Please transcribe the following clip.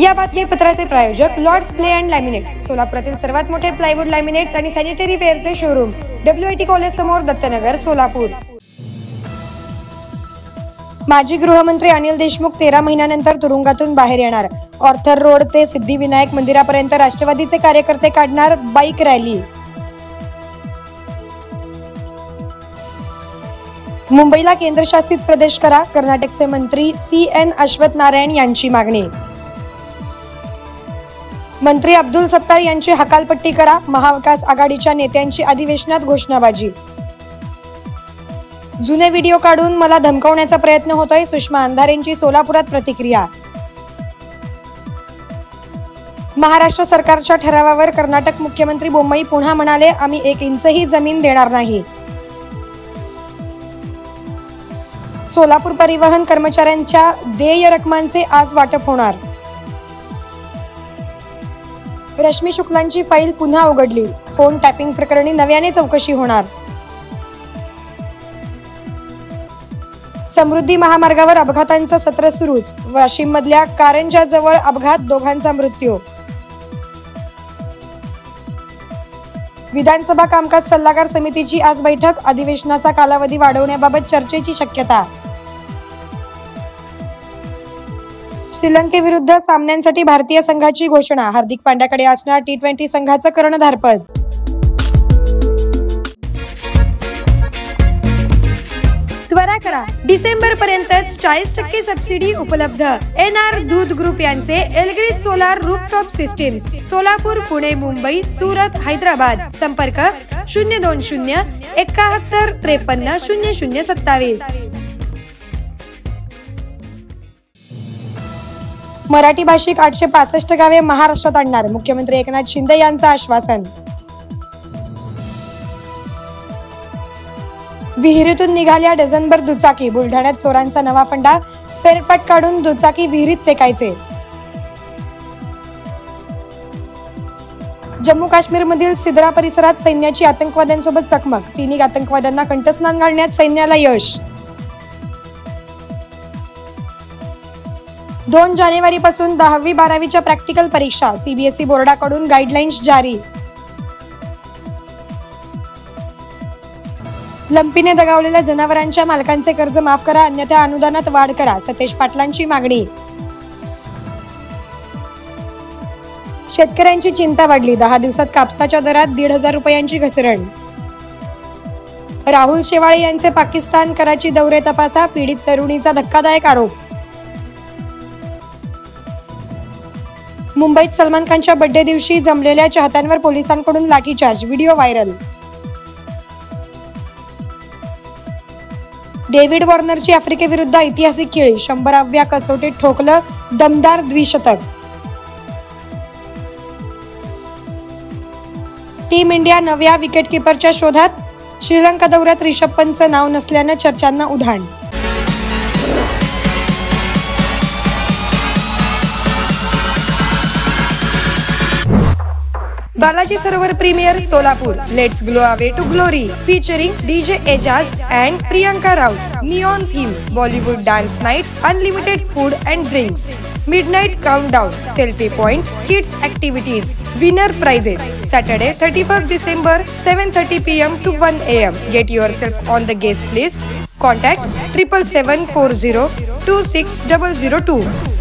या बातमीपत्राचे प्रायोजक लॉर्ड्स प्ले अँड लॅमिनेट्स, सोलापुरातील सर्वात मोठे प्लायवुड लॅमिनेट्स आणि सॅनिटरी वेअरचे शोरूम, डब्ल्यूआयटी कॉलेज समोर, दत्तनगर, सोलापूर। माजी गृहमंत्री अनिल देशमुख 13 महिन्यानंतर तुरुंगातून बाहेर येणार। ऑर्थर रोड ते सिद्धिविनायक मंदिरापर्यंत राष्ट्रवादीचे कार्यकर्ते काढणार बाईक रॅली। मुंबईला केंद्रशासित प्रदेश करा, कर्नाटकचे मंत्री सी.एन.अश्वथ्य नारायण यांची मागणी। मंत्री अब्दुल सत्तार यांची हकालपट्टी करा, महाविकास आघाडीच्या नेत्यांची अधिवेशनात घोषणाबाजी। जुने व्हिडिओ काढून मला धमकावण्याचा प्रयत्न होतोय, सुष्मा अंधारेंची सोलापुरात प्रतिक्रिया। महाराष्ट्र सरकारच्या ठरावावर कर्नाटक मुख्यमंत्री बोम्मई पुन्हा म्हणाले, आम्ही एक इंचही जमीन देणार नाही। सोलापूर परिवहन कर्मचाऱ्यांच्या देय रकमांचे आज वाटप होणार। रश्मी शुक्लांची फाईल पुन्हा उघडली, फोन टॅपिंग प्रकरणी नव्याने चौकशी होणार। समृद्धी महामार्गावर अपघातांचं सत्र सुरूच, वाशिममधल्या कारंजा जवळ अपघात, दोघांचा मृत्यू। विधानसभा कामकाज सल्लागार समितीची आज बैठक, अधिवेशनाचा कालावधी वाढवण्याबाबत चर्चेची शक्यता। श्रीलंकेविरुद्ध सामन्यांसाठी भारतीय संघाची घोषणा, हार्दिक पांड्याकडे असणार T20 संघाचं कर्णधारपद। त्वरा करा, डिसेंबरपर्यंतच 40% सबसिडी उपलब्ध। NR दूध ग्रुप यांचे एलग्रीस solar rooftop systems, Solapur, Pune, Mumbai, Surat, Hyderabad. संपर्क 02071535027। मराठी भाषिक 865 गावे महाराष्ट्रात आणणार, मुख्यमंत्री एकनाथ शिंदे यांचं आश्वासन। विहिरीतून निघाल्या डझनभर दुचाकी, बुलढाण्यात चोरांचा नवा फंडा, स्पेअरपार्ट काढून दुचाकी विहिरीत फेकायचे। जम्मू काश्मीरमधील सिद्रा परिसरात सैन्याची आतंकवाद्यांसोबत चकमक, 3 आतंकवाद्यांना कंठस्नान घालण्यात सैन्याला यश। 2 जानेवारीपासून 10वी-12वीच्या प्रॅक्टिकल परीक्षा, CBSE बोर्डाकडून गाईडलाईन्स जारी। लंपीने दगावलेल्या जनावरांच्या मालकांचे कर्ज माफ करा, अन्यथा अनुदानात वाढ करा, सतेज पाटलांची मागणी। शेतकऱ्यांची चिंता वाढली, 10 दिवसात कापसाच्या दरात 1,500 रुपयांची घसरण। राहुल शेवाळे यांचे पाकिस्तान कराची दौरे तपासा, पीडित तरुणीचा धक्कादायक आरोप। मुंबईत सलमान खानच्या बर्थडे दिवशी जमलेल्या चाहत्यांवर पोलिसांकडून लाठीचार्ज, व्हिडिओ व्हायरल। डेव्हिड वॉर्नरची आफ्रिकेविरुद्ध ऐतिहासिक खेळी, 100व्या कसोटीत ठोकलं दमदार द्विशतक। टीम इंडिया नव्या विकेटकीपरच्या शोधात, श्रीलंका दौऱ्यात ऋषभ पंतचं नाव नसल्यानं चर्चांना उधाण। Balaji Sarovar premier Solapur, let's glow away to glory, featuring DJ Ejaz and Priyanka Rao. Neon theme, Bollywood dance night, unlimited food and drinks, midnight countdown, selfie point, kids activities, winner prizes. Saturday 31 December 7:30 PM to 1 AM। Get yourself on the guest list. Contact 77740260002।